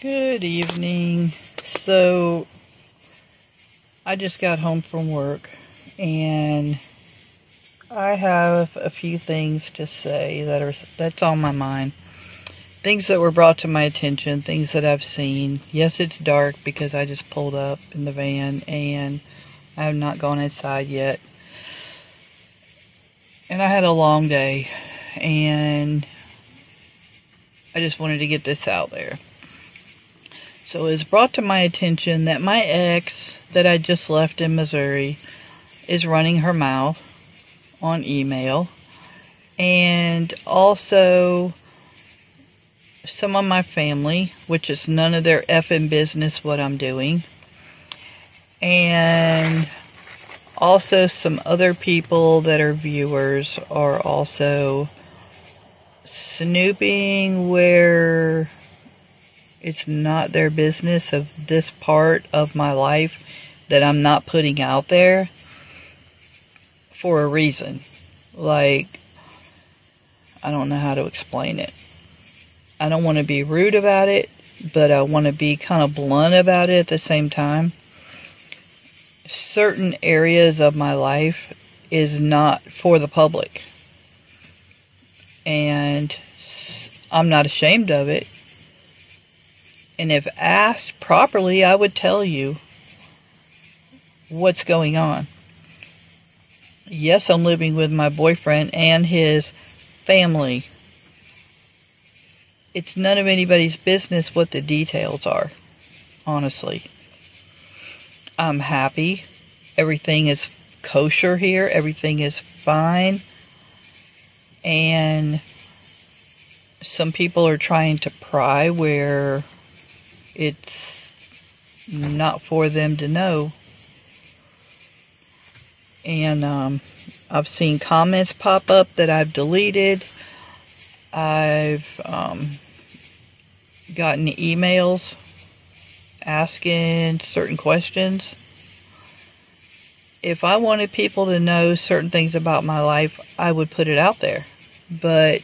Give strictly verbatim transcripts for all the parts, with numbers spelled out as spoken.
Good evening. So I just got home from work and I have a few things to say that are that's on my mind. Things that were brought to my attention, things that I've seen. Yes, it's dark because I just pulled up in the van and I have not gone inside yet. And I had a long day and I just wanted to get this out there. So it's brought to my attention that my ex that I just left in Missouri is running her mouth on email. And also some of my family, which is none of their effing business what I'm doing. And also some other people that are viewers are also snooping where it's not their business of this part of my life that I'm not putting out there for a reason. Like, I don't know how to explain it. I don't want to be rude about it, but I want to be kind of blunt about it at the same time. Certain areas of my life is not for the public. And I'm not ashamed of it. And if asked properly, I would tell you what's going on. Yes, I'm living with my boyfriend and his family. It's none of anybody's business what the details are, honestly. I'm happy. Everything is kosher here. Everything is fine. And some people are trying to pry where it's not for them to know. And um, I've seen comments pop up that I've deleted. I've um, gotten emails asking certain questions. If I wanted people to know certain things about my life, I would put it out there. But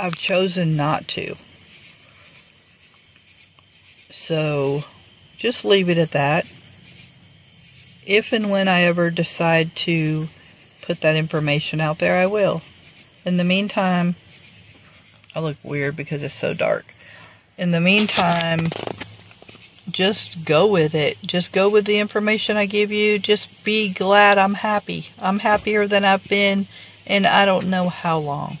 I've chosen not to. So just leave it at that. If and when I ever decide to put that information out there, I will. In the meantime, I look weird because it's so dark. In the meantime, just go with it. Just go with the information I give you. Just be glad I'm happy. I'm happier than I've been in I don't know how long.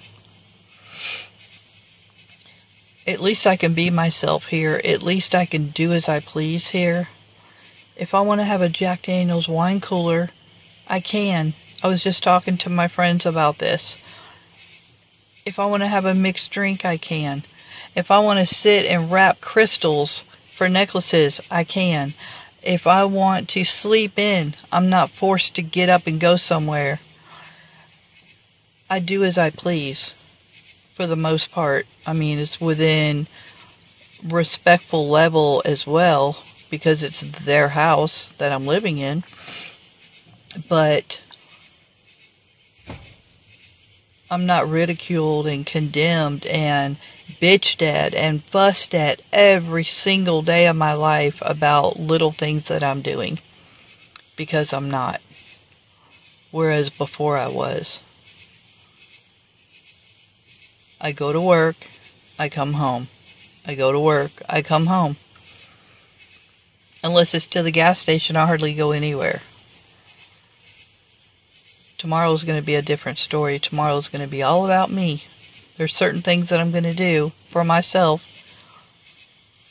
At least I can be myself here. At least I can do as I please here. If I want to have a Jack Daniel's wine cooler, I can. I was just talking to my friends about this. If I want to have a mixed drink, I can. If I want to sit and wrap crystals for necklaces, I can. If I want to sleep in, I'm not forced to get up and go somewhere. I do as I please, for the most part. I mean, it's within respectful level as well, because it's their house that I'm living in. But I'm not ridiculed and condemned and bitched at and fussed at every single day of my life about little things that I'm doing, because I'm not. Whereas before I was. I go to work, I come home. I go to work, I come home. Unless it's to the gas station, I hardly go anywhere. Tomorrow's going to be a different story. Tomorrow's going to be all about me. There's certain things that I'm going to do for myself.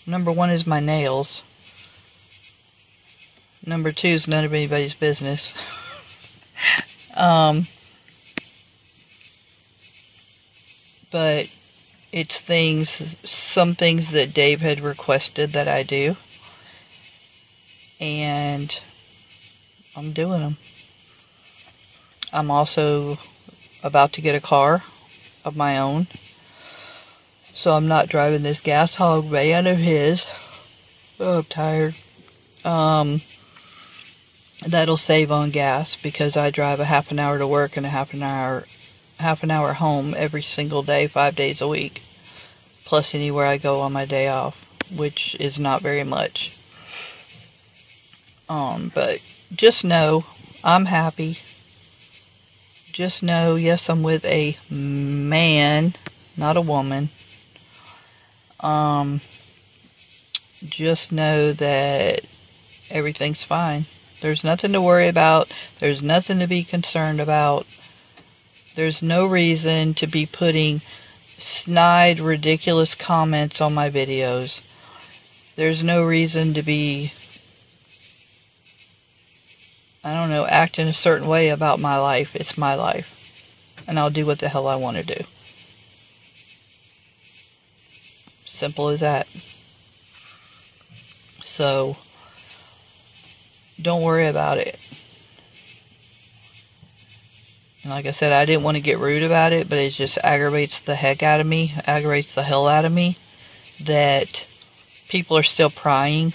Number one is my nails. Number two is none of anybody's business. um, but it's things, some things that Dave had requested that I do. And I'm doing them. I'm also about to get a car of my own, so I'm not driving this gas hog van of his. Oh, I'm tired. Um, that'll save on gas because I drive a half an hour to work and a half an hour, half an hour home every single day, five days a week. plus anywhere I go on my day off, which is not very much. Um, but just know I'm happy. Just know, yes, I'm with a man, not a woman. Um, just know that everything's fine. There's nothing to worry about. There's nothing to be concerned about. There's no reason to be putting snide, ridiculous comments on my videos. There's no reason to be, I don't know, acting a certain way about my life. It's my life. And I'll do what the hell I want to do. Simple as that. So, don't worry about it. And like I said, I didn't want to get rude about it, but it just aggravates the heck out of me, aggravates the hell out of me, that people are still prying,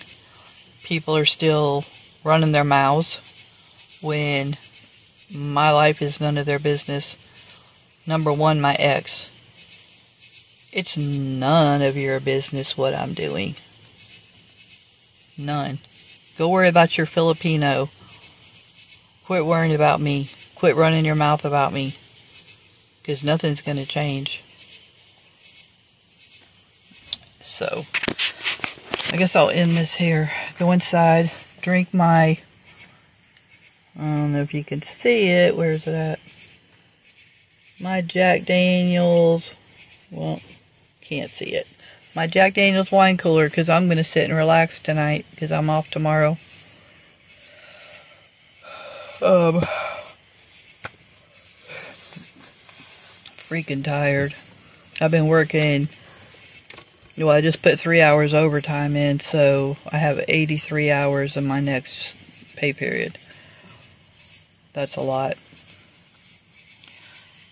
people are still running their mouths when my life is none of their business. Number one, my ex. It's none of your business what I'm doing. None. Go worry about your Filipino. Quit worrying about me. Quit running your mouth about me. Because nothing's going to change. So, I guess I'll end this here. Go inside. Drink my... I don't know if you can see it. Where's it at? My Jack Daniel's... Well, can't see it. My Jack Daniel's wine cooler, because I'm going to sit and relax tonight, because I'm off tomorrow. Um, freaking tired. I've been working, well, I just put three hours overtime in, so I have eighty-three hours in my next pay period. That's a lot.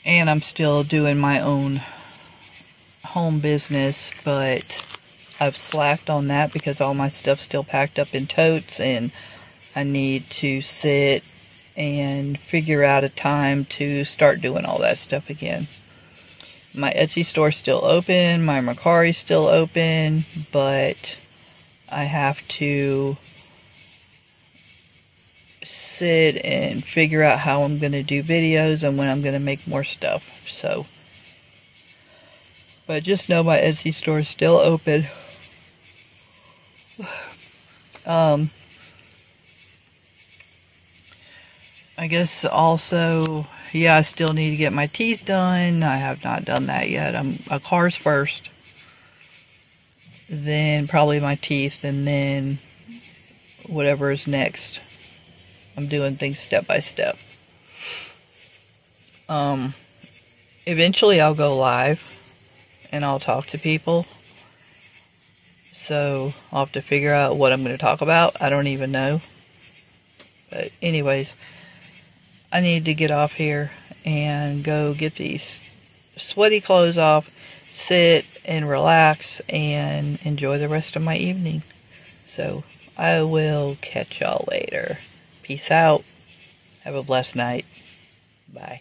And I'm still doing my own home business, but I've slacked on that because all my stuff's still packed up in totes, and I need to sit and figure out a time to start doing all that stuff again. My Etsy store's still open, my Mercari's still open, but I have to sit and figure out how I'm going to do videos and when I'm going to make more stuff. So, but just know my Etsy store is still open. Um, I guess also, yeah, I still need to get my teeth done. I have not done that yet. I'm a car's first, then probably my teeth, and then whatever is next. I'm doing things step by step. Um, eventually I'll go live. And I'll talk to people. So I'll have to figure out what I'm going to talk about. I don't even know. But anyways, I need to get off here and go get these sweaty clothes off, sit and relax, and enjoy the rest of my evening. So I will catch y'all later. Peace out. Have a blessed night. Bye.